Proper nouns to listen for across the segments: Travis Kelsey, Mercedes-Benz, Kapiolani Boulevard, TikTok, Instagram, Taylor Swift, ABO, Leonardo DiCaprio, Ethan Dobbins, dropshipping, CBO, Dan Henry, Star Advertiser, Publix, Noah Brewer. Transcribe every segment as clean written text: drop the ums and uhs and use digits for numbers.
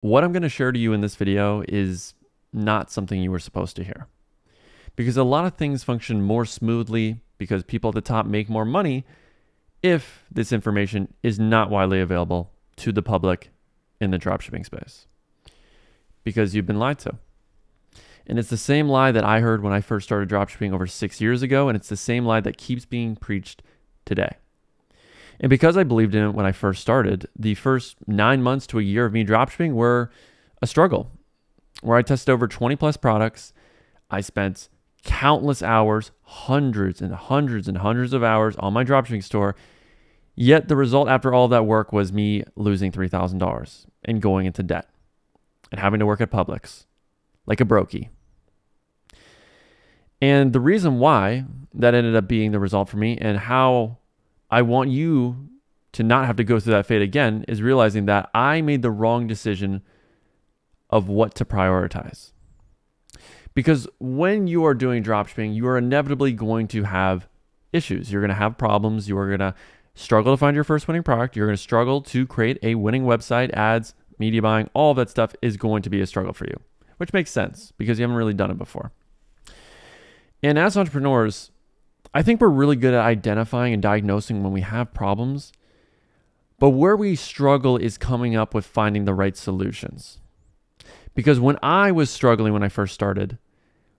What I'm going to share to you in this video is not something you were supposed to hear, because a lot of things function more smoothly because people at the top make more money if this information is not widely available to the public in the dropshipping space, because you've been lied to. And it's the same lie that I heard when I first started dropshipping over 6 years ago, and it's the same lie that keeps being preached today. And because I believed in it when I first started, the first 9 months to a year of me dropshipping were a struggle, where I tested over 20 plus products. I spent countless hours, hundreds and hundreds and hundreds of hours on my dropshipping store. Yet the result after all that work was me losing $3,000 and going into debt and having to work at Publix like a brokey. And the reason why that ended up being the result for me, and how I want you to not have to go through that fate again, is realizing that I made the wrong decision of what to prioritize. Because when you are doing dropshipping, you are inevitably going to have issues. You're going to have problems. You are going to struggle to find your first winning product. You're going to struggle to create a winning website, ads, media buying, all of that stuff is going to be a struggle for you, which makes sense because you haven't really done it before. And as entrepreneurs, I think we're really good at identifying and diagnosing when we have problems, but where we struggle is coming up with finding the right solutions. Because when I was struggling when I first started,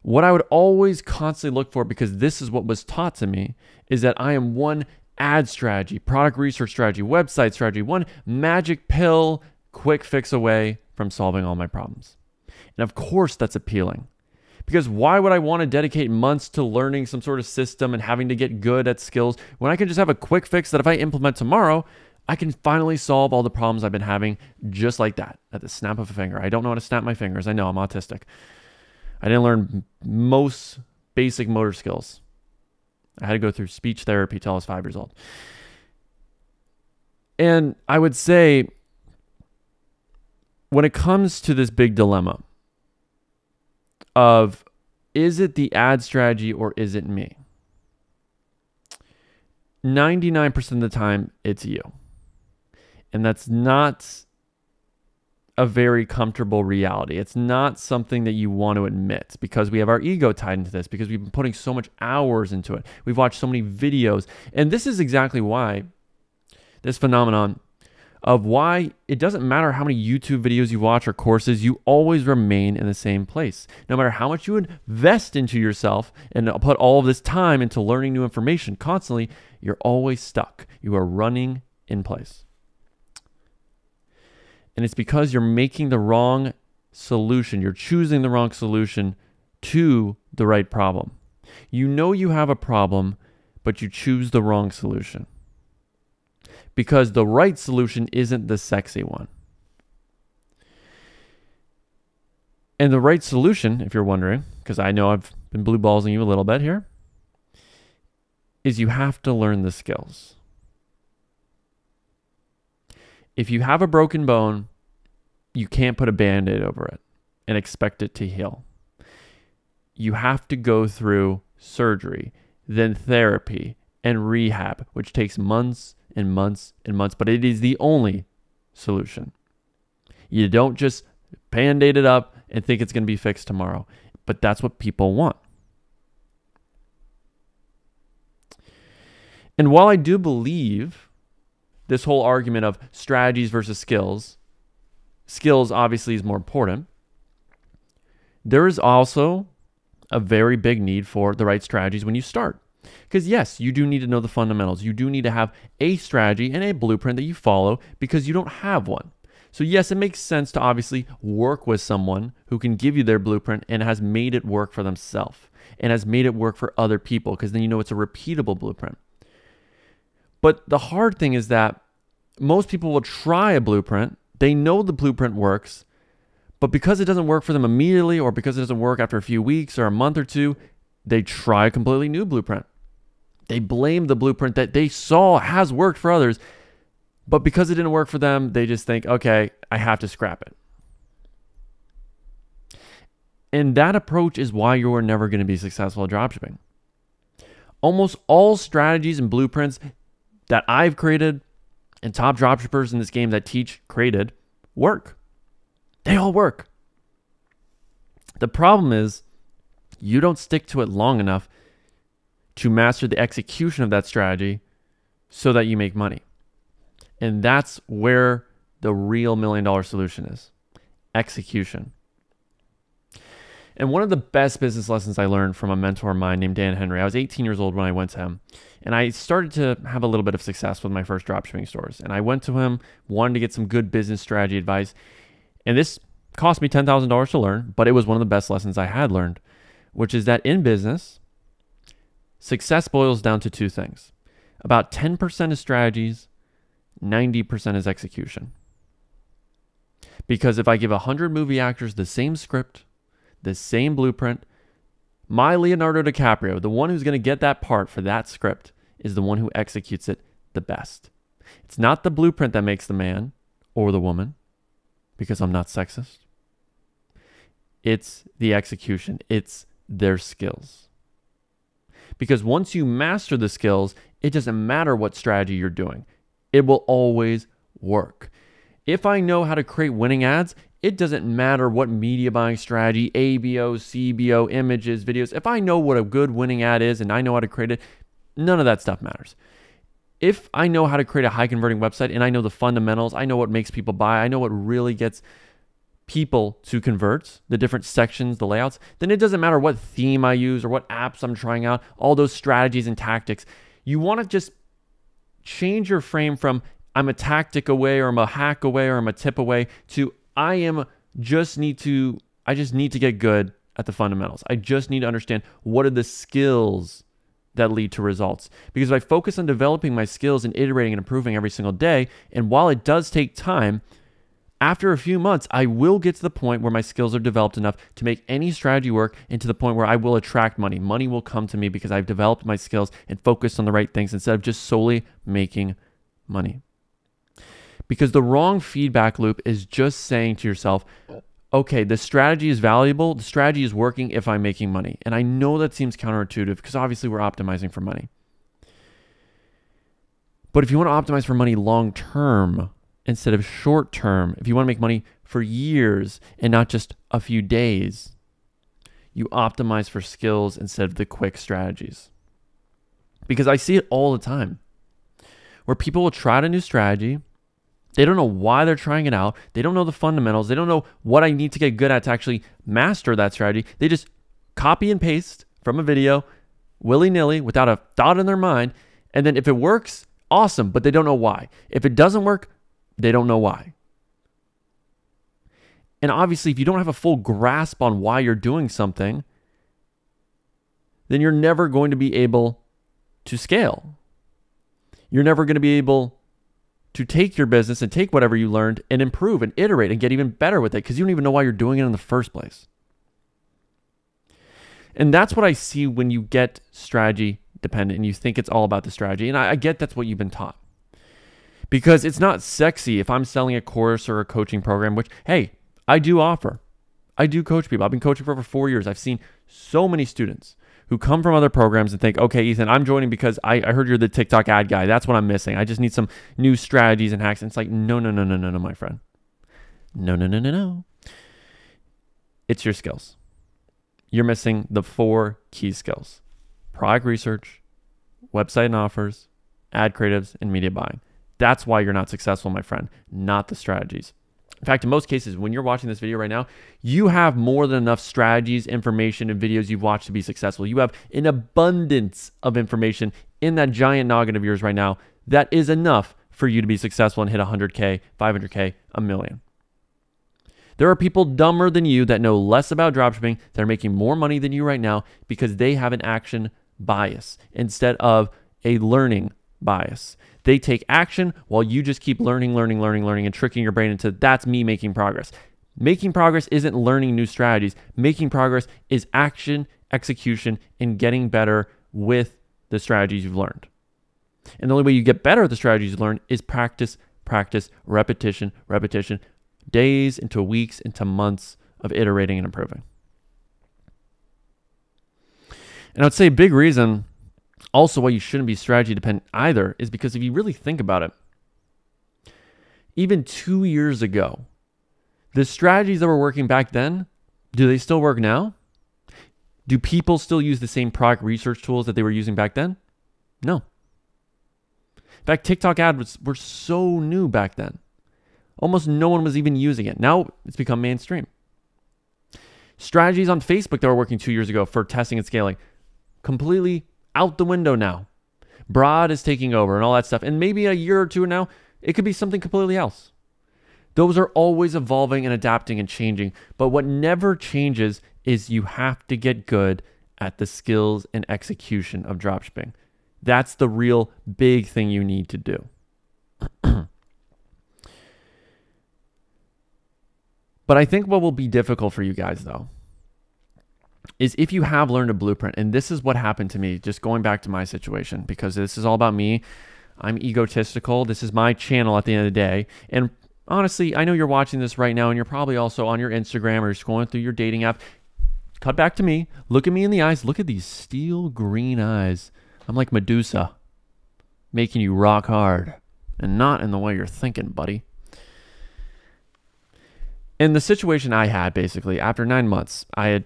what I would always constantly look for, because this is what was taught to me, is that I am one ad strategy, product research strategy, website strategy, one magic pill, quick fix away from solving all my problems. And of course that's appealing, because why would I want to dedicate months to learning some sort of system and having to get good at skills when I can just have a quick fix that if I implement tomorrow, I can finally solve all the problems I've been having just like that, at the snap of a finger. I don't know how to snap my fingers. I know I'm autistic. I didn't learn most basic motor skills. I had to go through speech therapy till I was 5 years old. And I would say, when it comes to this big dilemma of, is it the ad strategy or is it me? 99% of the time, it's you. And that's not a very comfortable reality. It's not something that you want to admit, because we have our ego tied into this, because we've been putting so much hours into it. We've watched so many videos. And this is exactly why this phenomenon of why it doesn't matter how many YouTube videos you watch or courses, you always remain in the same place. No matter how much you invest into yourself and put all of this time into learning new information constantly, you're always stuck. You are running in place. And it's because you're making the wrong solution. You're choosing the wrong solution to the right problem. You know you have a problem, but you choose the wrong solution, because the right solution isn't the sexy one. And the right solution, if you're wondering, because I know I've been blue balling you a little bit here, is you have to learn the skills. If you have a broken bone, you can't put a Band-Aid over it and expect it to heal. You have to go through surgery, then therapy and rehab, which takes months and months and months, but it is the only solution. You don't just Band-Aid it up and think it's going to be fixed tomorrow, but that's what people want. And while I do believe this whole argument of strategies versus skills, skills obviously is more important, there is also a very big need for the right strategies when you start. Because yes, you do need to know the fundamentals. You do need to have a strategy and a blueprint that you follow, because you don't have one. So yes, it makes sense to obviously work with someone who can give you their blueprint and has made it work for themselves and has made it work for other people, because then you know it's a repeatable blueprint. But the hard thing is that most people will try a blueprint. They know the blueprint works, but because it doesn't work for them immediately, or because it doesn't work after a few weeks or a month or two, they try a completely new blueprint. They blame the blueprint that they saw has worked for others, but because it didn't work for them, they just think, okay, I have to scrap it. And that approach is why you're never going to be successful at dropshipping. Almost all strategies and blueprints that I've created and top dropshippers in this game that teach created work. all work. The problem is you don't stick to it long enough to master the execution of that strategy so that you make money. And that's where the real $1 million solution is: execution. And one of the best business lessons I learned from a mentor of mine named Dan Henry, I was 18 years old when I went to him, and I started to have a little bit of success with my first dropshipping stores. And I went to him, wanted to get some good business strategy advice. And this cost me $10,000 to learn, but it was one of the best lessons I had learned, which is that in business, success boils down to two things. About 10% is strategies, 90% is execution. Because if I give 100 movie actors the same script, the same blueprint, my Leonardo DiCaprio, the one who's going to get that part for that script, is the one who executes it the best. It's not the blueprint that makes the man or the woman, because I'm not sexist. It's the execution. It's their skills. Because once you master the skills, it doesn't matter what strategy you're doing. It will always work. If I know how to create winning ads, it doesn't matter what media buying strategy, ABO, CBO, images, videos. If I know what a good winning ad is and I know how to create it, none of that stuff matters. If I know how to create a high converting website and I know the fundamentals, I know what makes people buy, I know what really gets people to convert, the different sections, the layouts, then it doesn't matter what theme I use or what apps I'm trying out, all those strategies and tactics. You want to just change your frame from I'm a tactic away, or I'm a hack away, or I'm a tip away, to I just need to get good at the fundamentals. I just need to understand what are the skills that lead to results. Because if I focus on developing my skills and iterating and improving every single day, and while it does take time, after a few months, I will get to the point where my skills are developed enough to make any strategy work, and to the point where I will attract money. Money will come to me because I've developed my skills and focused on the right things instead of just solely making money. Because the wrong feedback loop is just saying to yourself, okay, the strategy is valuable, the strategy is working if I'm making money. And I know that seems counterintuitive because obviously we're optimizing for money. But if you want to optimize for money long-term instead of short-term, if you want to make money for years and not just a few days, you optimize for skills instead of the quick strategies. Because I see it all the time where people will try a new strategy. They don't know why they're trying it out. They don't know the fundamentals. They don't know what I need to get good at to actually master that strategy. They just copy and paste from a video willy-nilly without a thought in their mind. And then if it works, awesome, but they don't know why. If it doesn't work, they don't know why. And obviously, if you don't have a full grasp on why you're doing something, then you're never going to be able to scale. You're never going to be able to take your business and take whatever you learned and improve and iterate and get even better with it, because you don't even know why you're doing it in the first place. And that's what I see when you get strategy dependent and you think it's all about the strategy. And I get that's what you've been taught, because it's not sexy. If I'm selling a course or a coaching program, which, hey, I do offer. I do coach people. I've been coaching for over 4 years. I've seen so many students who come from other programs and think, okay, Ethan, I'm joining because I heard you're the TikTok ad guy. That's what I'm missing. I just need some new strategies and hacks. And it's like, no, my friend. No. It's your skills. You're missing the 4 key skills: product research, website and offers, ad creatives, and media buying. That's why you're not successful, my friend, not the strategies. In fact, in most cases, when you're watching this video right now, you have more than enough strategies, information, and videos you've watched to be successful. You have an abundance of information in that giant noggin of yours right now that is enough for you to be successful and hit 100K, 500K, a million. There are people dumber than you that know less about dropshipping that are making more money than you right now because they have an action bias instead of a learning bias. They take action while you just keep learning and tricking your brain into that's me making progress. Making progress isn't learning new strategies. Making progress is action, execution, and getting better with the strategies you've learned. And the only way you get better at the strategies you learn is practice, practice, repetition, repetition, days into weeks into months of iterating and improving. And I'd say a big reason also why you shouldn't be strategy dependent either is because if you really think about it, even 2 years ago, The strategies that were working back then, do they still work now? Do people still use the same product research tools that they were using back then? No. In fact, TikTok ads were so new back then. Almost no one was even using it. Now it's become mainstream. Strategies on Facebook that were working 2 years ago for testing and scaling, completely out the window now. Broad is taking over and all that stuff. And maybe a year or two now, it could be something completely else. Those are always evolving and adapting and changing. But what never changes is you have to get good at the skills and execution of dropshipping. That's the real big thing you need to do. But I think what will be difficult for you guys, though, is if you have learned a blueprint, and this is what happened to me, just going back to my situation, because this is all about me. I'm egotistical. This is my channel at the end of the day. And honestly, I know you're watching this right now, and you're probably also on your Instagram or you're scrolling through your dating app. Cut back to me. Look at me in the eyes. Look at these steel green eyes. I'm like Medusa, making you rock hard, and not in the way you're thinking, buddy. And the situation I had, basically, after 9 months, I had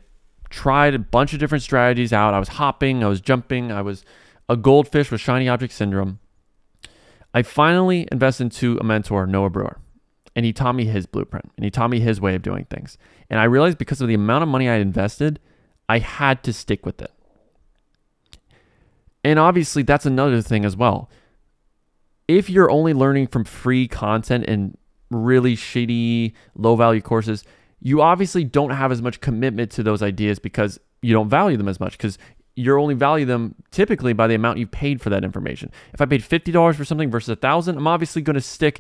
tried a bunch of different strategies out. I was hopping, I was jumping, I was a goldfish with shiny object syndrome. I finally invested into a mentor, Noah Brewer, and he taught me his blueprint, and he taught me his way of doing things. And I realized because of the amount of money I had invested, I had to stick with it. And obviously, that's another thing as well. If you're only learning from free content and really shitty, low-value courses, you obviously don't have as much commitment to those ideas because you don't value them as much, because you only value them typically by the amount you paid for that information. If I paid $50 for something versus $1,000, I'm obviously going to stick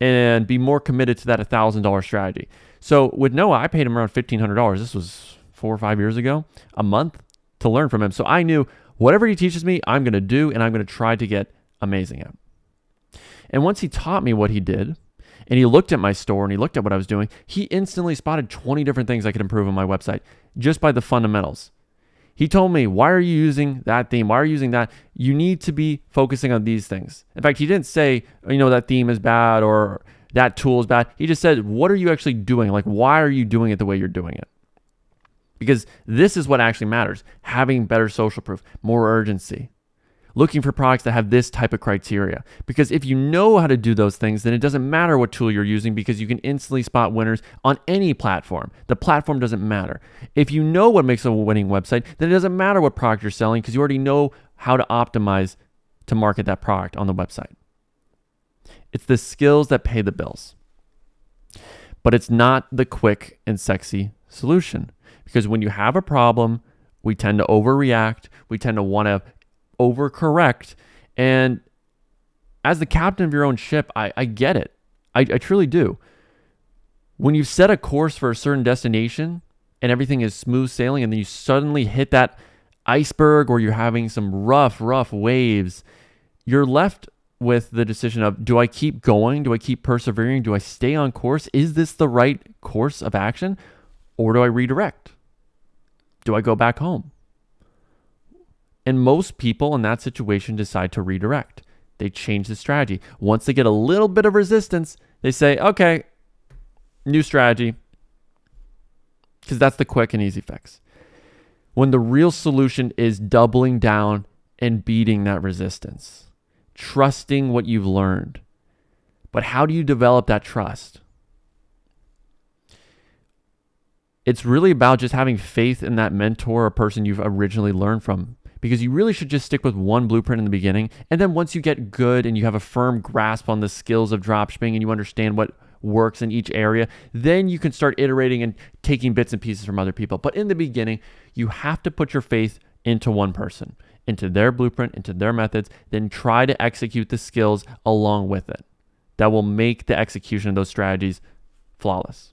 and be more committed to that $1,000 strategy. So with Noah, I paid him around $1,500. This was 4 or 5 years ago, a month to learn from him. So I knew whatever he teaches me, I'm going to do, and I'm going to try to get amazing at. And once he taught me what he did, and he looked at my store and he looked at what I was doing, he instantly spotted 20 different things I could improve on my website just by the fundamentals. He told me, why are you using that theme? Why are you using that? You need to be focusing on these things. In fact, he didn't say, you know, that theme is bad or that tool is bad. He just said, what are you actually doing? Like, why are you doing it the way you're doing it? Because this is what actually matters. Having better social proof, more urgency. Looking for products that have this type of criteria. Because if you know how to do those things, then it doesn't matter what tool you're using, because you can instantly spot winners on any platform. The platform doesn't matter. If you know what makes a winning website, then it doesn't matter what product you're selling, because you already know how to optimize to market that product on the website. It's the skills that pay the bills. But it's not the quick and sexy solution. Because when you have a problem, we tend to overreact. We tend to want to overcorrect. And as the captain of your own ship, I get it. I truly do. When you've set a course for a certain destination and everything is smooth sailing, and then you suddenly hit that iceberg or you're having some rough waves, you're left with the decision of, do I keep going? Do I keep persevering? Do I stay on course? Is this the right course of action? Or do I redirect? Do I go back home? And most people in that situation decide to redirect. They change the strategy. Once they get a little bit of resistance, they say, okay, new strategy. Because that's the quick and easy fix. When the real solution is doubling down and beating that resistance. Trusting what you've learned. But how do you develop that trust? It's really about just having faith in that mentor or person you've originally learned from. Because you really should just stick with one blueprint in the beginning. And then once you get good and you have a firm grasp on the skills of dropshipping and you understand what works in each area, then you can start iterating and taking bits and pieces from other people. But in the beginning, you have to put your faith into one person, into their blueprint, into their methods, then try to execute the skills along with it. That will make the execution of those strategies flawless.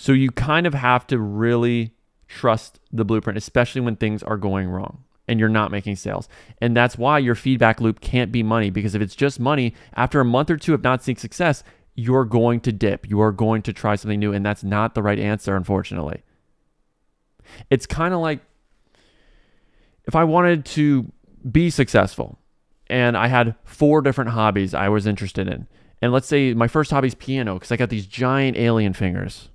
So you kind of have to really trust the blueprint, especially when things are going wrong and you're not making sales. And that's why your feedback loop can't be money, because if it's just money, after a month or two of not seeing success, you're going to dip. You are going to try something new, and that's not the right answer, unfortunately. It's kind of like if I wanted to be successful and I had 4 different hobbies I was interested in, And let's say my first hobby is piano because I got these giant alien fingers.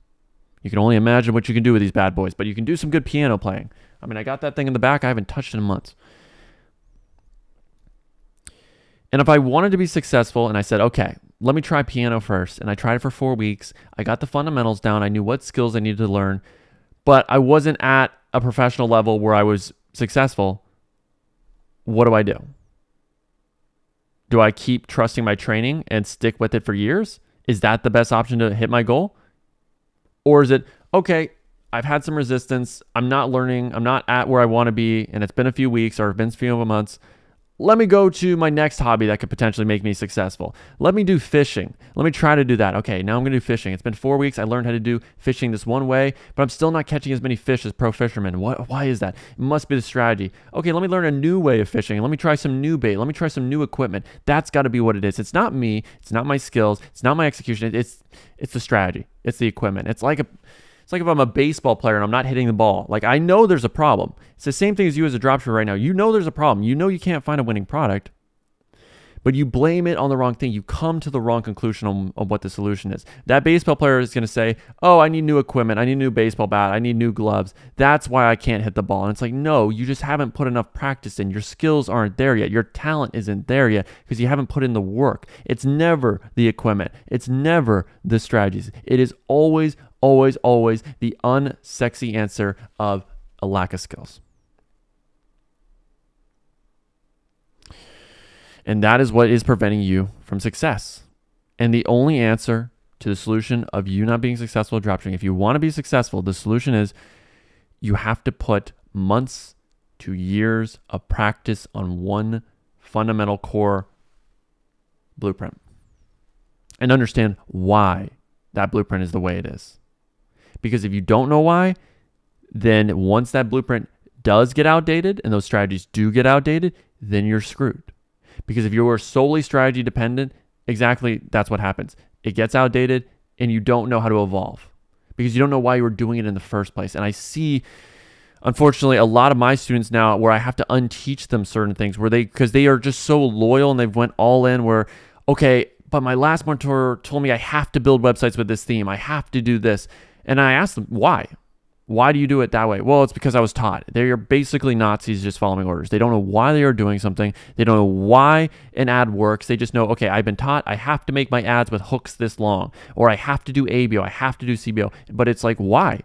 You can only imagine what you can do with these bad boys, but you can do some good piano playing. I mean, I got that thing in the back. I haven't touched it in months. And if I wanted to be successful and I said, okay, let me try piano first. And I tried it for 4 weeks. I got the fundamentals down. I knew what skills I needed to learn, but I wasn't at a professional level where I was successful. What do I do? Do I keep trusting my training and stick with it for years? Is that the best option to hit my goal? Or is it, okay, I've had some resistance. I'm not learning. I'm not at where I want to be. And it's been a few weeks or it's been a few months. Let me go to my next hobby that could potentially make me successful. Let me do fishing. Let me try to do that. Okay, now I'm going to do fishing. It's been 4 weeks. I learned how to do fishing this one way, but I'm still not catching as many fish as pro fishermen. Why is that? It must be the strategy. Okay, let me learn a new way of fishing. Let me try some new bait. Let me try some new equipment. That's got to be what it is. It's not me. It's not my skills. It's not my execution. It's the strategy. It's the equipment. It's like if I'm a baseball player and I'm not hitting the ball. Like, I know there's a problem. It's the same thing as you as a dropshipper right now. You know there's a problem. You know you can't find a winning product, but you blame it on the wrong thing. You come to the wrong conclusion on what the solution is. That baseball player is going to say, oh, I need new equipment. I need a new baseball bat. I need new gloves. That's why I can't hit the ball. And it's like, no, you just haven't put enough practice in. Your skills aren't there yet. Your talent isn't there yet because you haven't put in the work. It's never the equipment. It's never the strategies. It is always, always, always the unsexy answer of a lack of skills. And that is what is preventing you from success. And the only answer to the solution of you not being successful at dropshipping, if you want to be successful, the solution is you have to put months to years of practice on one fundamental core blueprint and understand why that blueprint is the way it is. Because if you don't know why, then once that blueprint does get outdated and those strategies do get outdated, then you're screwed. Because if you are solely strategy dependent, exactly that's what happens. It gets outdated and you don't know how to evolve because you don't know why you were doing it in the first place. And I see, unfortunately, a lot of my students now where I have to unteach them certain things where because they are just so loyal and they've went all in where, okay, but my last mentor told me I have to build websites with this theme. I have to do this. And I asked them, why? Why do you do it that way? Well, it's because I was taught. They are basically Nazis just following orders. They don't know why they are doing something. They don't know why an ad works. They just know, okay, I've been taught I have to make my ads with hooks this long, or I have to do ABO, I have to do CBO. But it's like, why?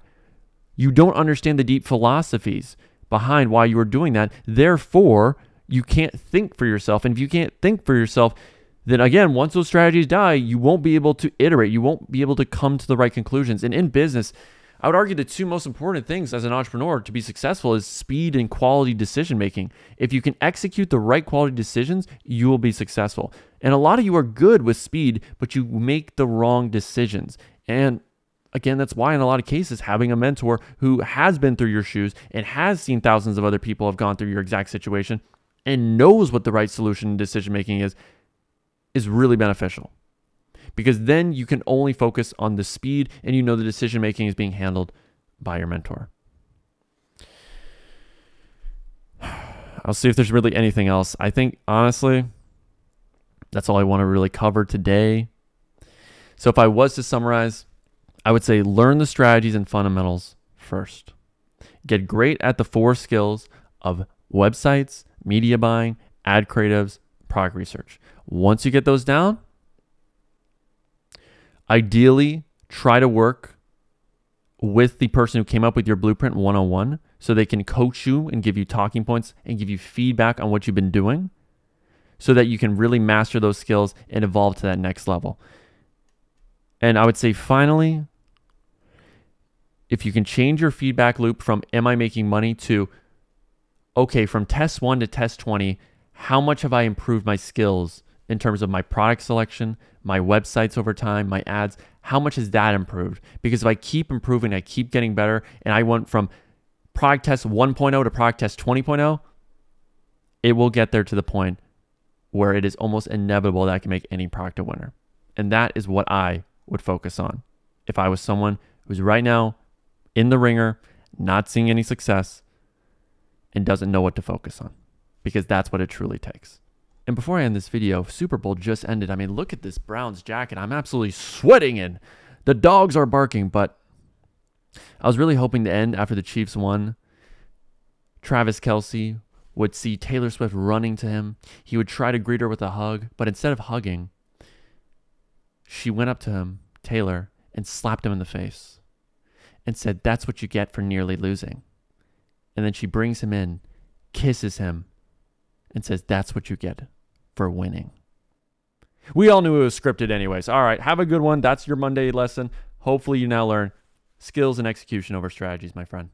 You don't understand the deep philosophies behind why you are doing that. Therefore, you can't think for yourself. And if you can't think for yourself, then again, once those strategies die, you won't be able to iterate. You won't be able to come to the right conclusions. And in business, I would argue the two most important things as an entrepreneur to be successful is speed and quality decision-making. If you can execute the right quality decisions, you will be successful. And a lot of you are good with speed, but you make the wrong decisions. And again, that's why in a lot of cases, having a mentor who has been through your shoes and has seen thousands of other people have gone through your exact situation and knows what the right solution and decision-making is really beneficial, because then you can only focus on the speed and you know the decision making is being handled by your mentor. I'll see if there's really anything else. I think honestly, that's all I want to really cover today. So if I was to summarize, I would say learn the strategies and fundamentals first. Get great at the 4 skills of websites, media buying, ad creatives, product research. Once you get those down, ideally try to work with the person who came up with your blueprint one-on-one so they can coach you and give you talking points and give you feedback on what you've been doing so that you can really master those skills and evolve to that next level. And I would say finally, if you can change your feedback loop from am I making money to, okay, from test 1 to test 20, how much have I improved my skills in terms of my product selection, my websites over time, my ads? How much has that improved? Because if I keep improving, I keep getting better, and I went from product test 1.0 to product test 20.0, it will get there to the point where it is almost inevitable that I can make any product a winner. And that is what I would focus on if I was someone who's right now in the ringer, not seeing any success, and doesn't know what to focus on, because that's what it truly takes. And before I end this video, Super Bowl just ended. I mean, look at this Browns jacket. I'm absolutely sweating and the dogs are barking, but I was really hoping to end after the Chiefs won. Travis Kelsey would see Taylor Swift running to him. He would try to greet her with a hug, but instead of hugging, she went up to him, Taylor, and slapped him in the face and said, "That's what you get for nearly losing." And then she brings him in, kisses him, and says, "That's what you get for winning." We all knew it was scripted anyways. All right, have a good one. That's your Monday lesson. Hopefully you now learn skills and execution over strategies, my friend.